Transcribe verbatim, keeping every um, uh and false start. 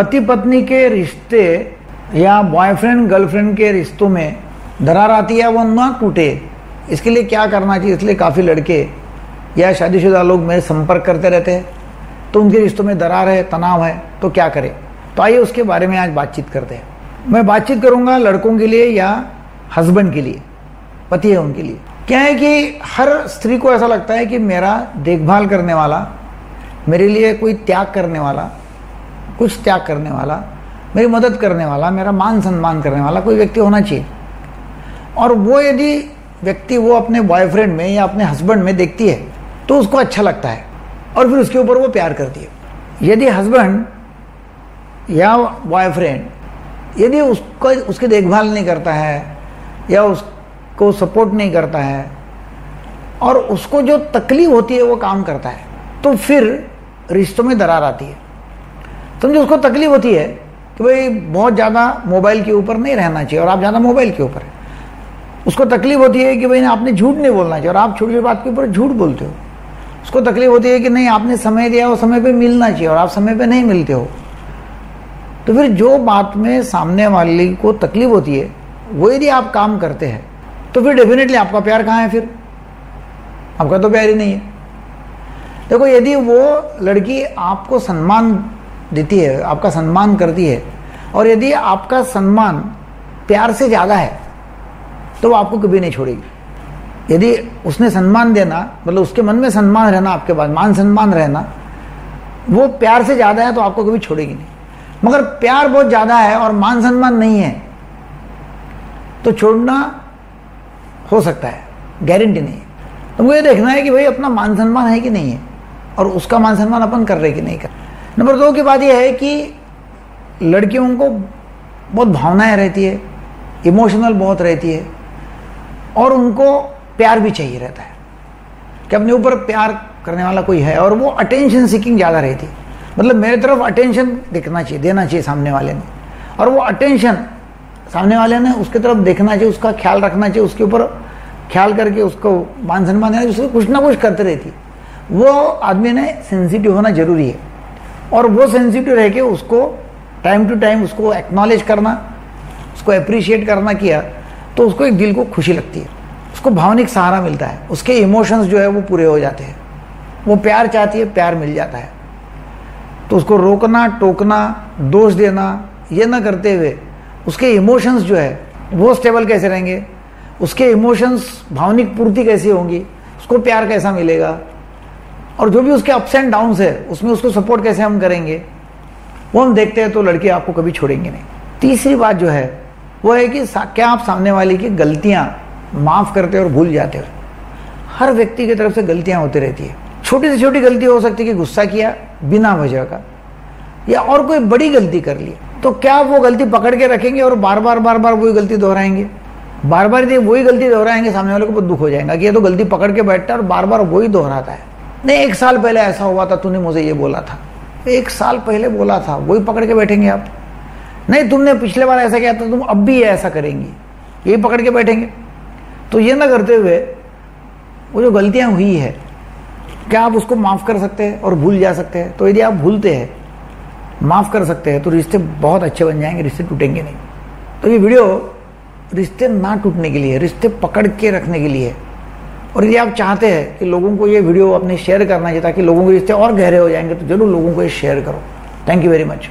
पति पत्नी के रिश्ते या बॉयफ्रेंड गर्लफ्रेंड के रिश्तों में दरार आती है, वो ना टूटे, इसके लिए क्या करना चाहिए? इसलिए काफ़ी लड़के या शादीशुदा लोग मेरे संपर्क करते रहते हैं, तो उनके रिश्तों में दरार है, तनाव है, तो क्या करें? तो आइए उसके बारे में आज बातचीत करते हैं। मैं बातचीत करूँगा लड़कों के लिए या हस्बैंड के लिए, पति है उनके लिए। क्या है कि हर स्त्री को ऐसा लगता है कि मेरा देखभाल करने वाला, मेरे लिए कोई त्याग करने वाला, कुछ त्याग करने वाला, मेरी मदद करने वाला, मेरा मान सम्मान करने वाला कोई व्यक्ति होना चाहिए। और वो यदि व्यक्ति वो अपने बॉयफ्रेंड में या अपने हस्बैंड में देखती है तो उसको अच्छा लगता है और फिर उसके ऊपर वो प्यार करती है। यदि हस्बैंड या बॉयफ्रेंड यदि उसको उसकी देखभाल नहीं करता है या उसको सपोर्ट नहीं करता है और उसको जो तकलीफ होती है वो काम करता है, तो फिर रिश्तों में दरार आती है। समझे, उसको तकलीफ होती है कि भाई बहुत ज़्यादा मोबाइल के ऊपर नहीं रहना चाहिए और आप ज़्यादा मोबाइल के ऊपर है। उसको तकलीफ होती है कि भाई आपने झूठ नहीं बोलना चाहिए और आप छोटी छोटी बात के ऊपर झूठ बोलते हो। उसको तकलीफ होती है कि नहीं, आपने समय दिया और समय पे मिलना चाहिए और आप समय पे नहीं मिलते हो। तो फिर जो बात में सामने वाले को तकलीफ होती है वो यदि आप काम करते हैं तो फिर डेफिनेटली आपका प्यार कहाँ है? फिर आपका तो प्यार ही नहीं है। देखो, यदि वो लड़की आपको सम्मान देती है, आपका सम्मान करती है और यदि आपका सम्मान प्यार से ज़्यादा है तो वो आपको कभी नहीं छोड़ेगी। यदि उसने सम्मान देना, मतलब उसके मन में सम्मान रहना, आपके पास मान सम्मान रहना, वो प्यार से ज़्यादा है तो आपको कभी छोड़ेगी नहीं। मगर प्यार बहुत ज़्यादा है और मान सम्मान नहीं है तो छोड़ना हो सकता है, गारंटी नहीं है। तुमको ये देखना है कि भाई अपना मान सम्मान है कि नहीं है और उसका मान सम्मान अपन कर रहे कि नहीं कर। नंबर दो की बात यह है कि लड़कियों को बहुत भावनाएं रहती है, इमोशनल बहुत रहती है और उनको प्यार भी चाहिए रहता है कि अपने ऊपर प्यार करने वाला कोई है, और वो अटेंशन सीकिंग ज़्यादा रहती है। मतलब मेरे तरफ अटेंशन दिखना चाहिए, देना चाहिए सामने वाले ने, और वो अटेंशन सामने वाले ने उसके तरफ देखना चाहिए, उसका ख्याल रखना चाहिए, उसके ऊपर ख्याल करके उसको मान सम्मान देना चाहिए, उसको कुछ ना कुछ करते रहती है। वो आदमी ने सेंसिटिव होना ज़रूरी है और वो सेंसिटिव रह के उसको टाइम टू टाइम उसको एक्नॉलेज करना, उसको अप्रिशिएट करना किया तो उसको एक दिल को खुशी लगती है, उसको भावनिक सहारा मिलता है, उसके इमोशंस जो है वो पूरे हो जाते हैं। वो प्यार चाहती है, प्यार मिल जाता है। तो उसको रोकना, टोकना, दोष देना, ये ना करते हुए उसके इमोशंस जो है वो स्टेबल कैसे रहेंगे, उसके इमोशंस भावनिक पूर्ति कैसे होंगी, उसको प्यार कैसा मिलेगा और जो भी उसके अप्स एंड डाउन्स है उसमें उसको सपोर्ट कैसे हम करेंगे, वो हम देखते हैं तो लड़के आपको कभी छोड़ेंगे नहीं। तीसरी बात जो है वो है कि क्या आप सामने वाले की गलतियां माफ़ करते हो और भूल जाते हो? हर व्यक्ति की तरफ से गलतियां होती रहती है। छोटी से छोटी गलती हो सकती है कि गुस्सा किया बिना वजह का, या और कोई बड़ी गलती कर ली, तो क्या वो गलती पकड़ के रखेंगे और बार बार बार बार वही गलती दोहराएंगे? बार बार यदि वही गलती दोहराएंगे सामने वाले को बहुत दुख हो जाएगा कि ये तो गलती पकड़ के बैठता है और बार बार वही दोहराता है। नहीं, एक साल पहले ऐसा हुआ था, तूने मुझे ये बोला था, एक साल पहले बोला था, वही पकड़ के बैठेंगे आप। नहीं, तुमने पिछले बार ऐसा किया था, तुम अब भी ऐसा करेंगी, यही पकड़ के बैठेंगे। तो ये ना करते हुए वो जो गलतियां हुई है क्या आप उसको माफ़ कर सकते हैं और भूल जा सकते हैं? तो यदि आप भूलते हैं, माफ़ कर सकते हैं, तो रिश्ते बहुत अच्छे बन जाएंगे, रिश्ते टूटेंगे नहीं। तो ये वीडियो रिश्ते ना टूटने के लिए, रिश्ते पकड़ के रखने के लिए, और यदि आप चाहते हैं कि लोगों को ये वीडियो अपने शेयर करना चाहिए ताकि लोगों के रिश्ते और गहरे हो जाएंगे, तो जरूर लोगों को ये शेयर करो। Thank you very much.